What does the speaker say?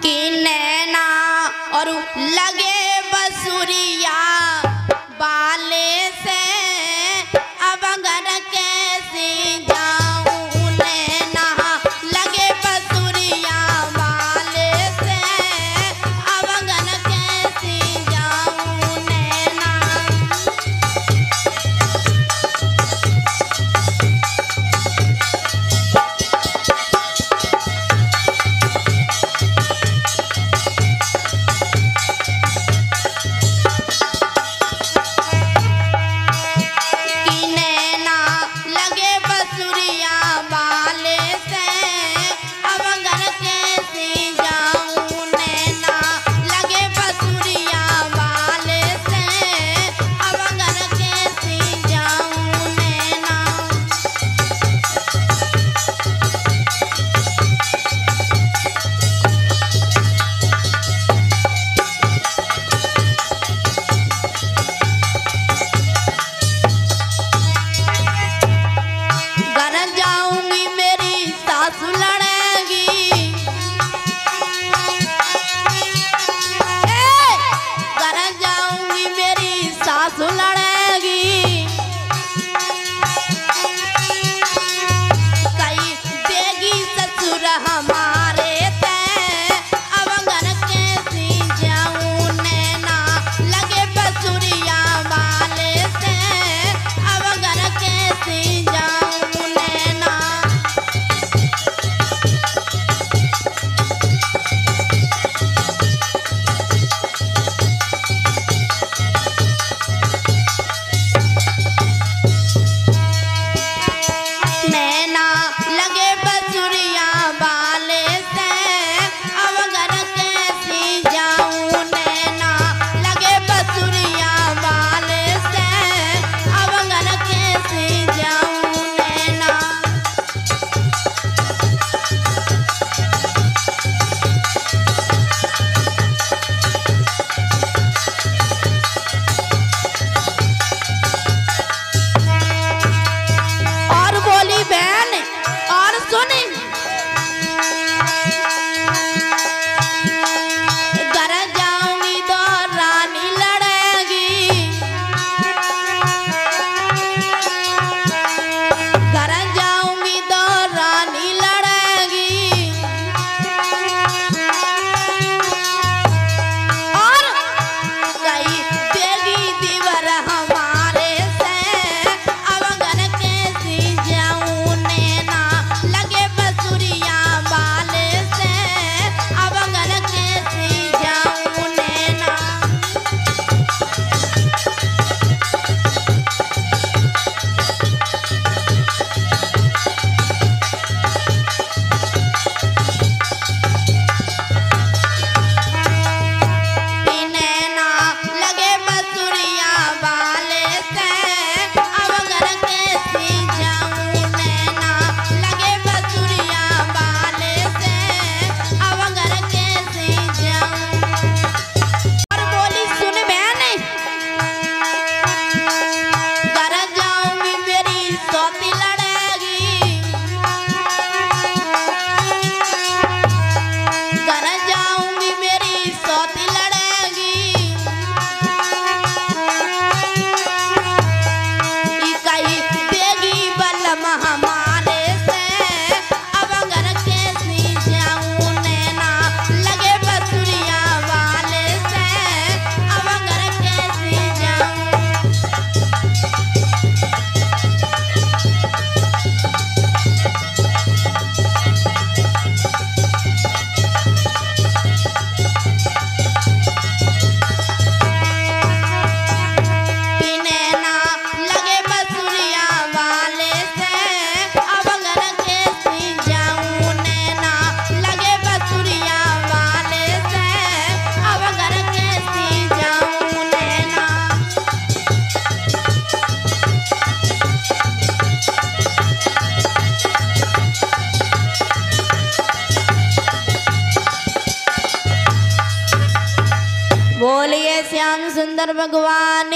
की नैना और लगे बसुरिया बाले से। अब अगर कैसे जाऊं नैना लगे बसुरिया बाले से, अब अगर कैसे जाऊं नैना। बोलिए श्याम सुंदर भगवान।